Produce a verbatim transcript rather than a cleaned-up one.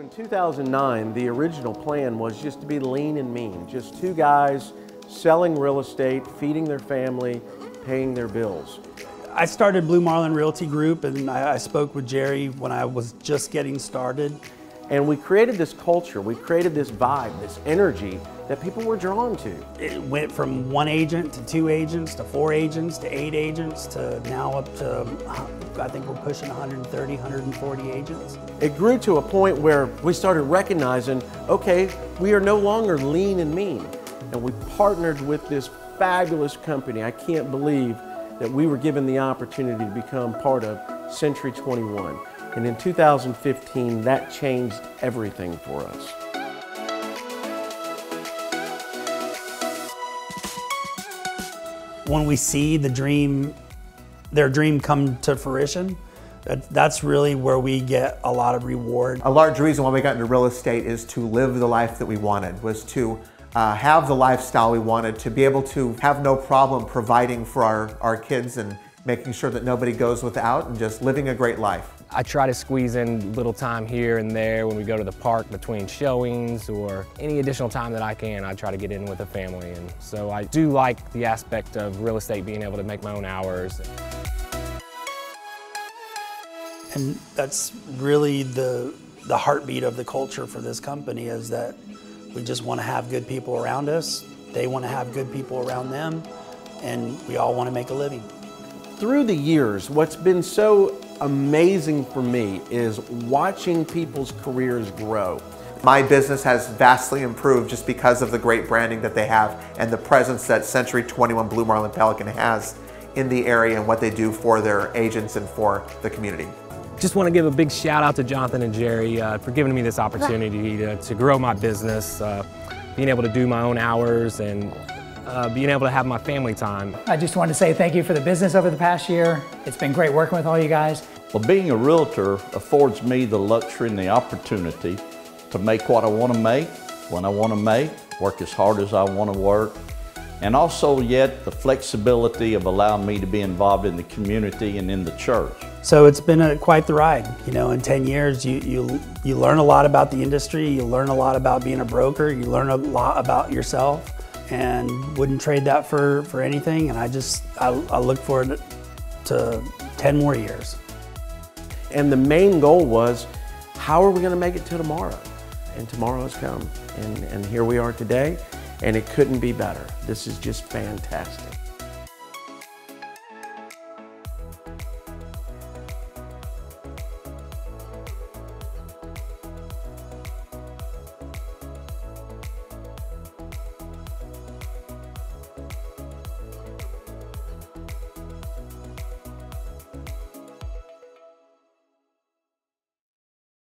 So in two thousand nine, the original plan was just to be lean and mean, just two guys selling real estate, feeding their family, paying their bills. I started Blue Marlin Realty Group, and I, I spoke with Jerry when I was just getting started. And we created this culture, we created this vibe, this energy that people were drawn to. It went from one agent to two agents to four agents to eight agents to now up to, I think we're pushing one hundred thirty, one hundred forty agents. It grew to a point where we started recognizing, okay, we are no longer lean and mean. And we partnered with this fabulous company. I can't believe that we were given the opportunity to become part of Century twenty-one. And in two thousand fifteen, that changed everything for us. When we see the dream, their dream come to fruition, that, that's really where we get a lot of reward. A large reason why we got into real estate is to live the life that we wanted, was to Uh, have the lifestyle we wanted, to be able to have no problem providing for our, our kids and making sure that nobody goes without and just living a great life. I try to squeeze in little time here and there when we go to the park between showings or any additional time that I can. I try to get in with the family, and so I do like the aspect of real estate being able to make my own hours. And that's really the, the heartbeat of the culture for this company, is that we just want to have good people around us. They want to have good people around them, and we all want to make a living. Through the years, what's been so amazing for me is watching people's careers grow. My business has vastly improved just because of the great branding that they have and the presence that Century twenty-one Blue Marlin Pelican has in the area and what they do for their agents and for the community. Just want to give a big shout out to Jonathan and Jerry uh, for giving me this opportunity to, to grow my business, uh, being able to do my own hours, and uh, being able to have my family time. I just wanted to say thank you for the business over the past year. It's been great working with all you guys. Well, being a realtor affords me the luxury and the opportunity to make what I want to make, when I want to make, work as hard as I want to work, and also yet the flexibility of allowing me to be involved in the community and in the church. So it's been a, quite the ride. You know, in ten years, you, you, you learn a lot about the industry, you learn a lot about being a broker, you learn a lot about yourself, and wouldn't trade that for, for anything. And I just, I, I look forward to ten more years. And the main goal was, how are we gonna make it to tomorrow? And tomorrow has come, and, and here we are today, and it couldn't be better. This is just fantastic.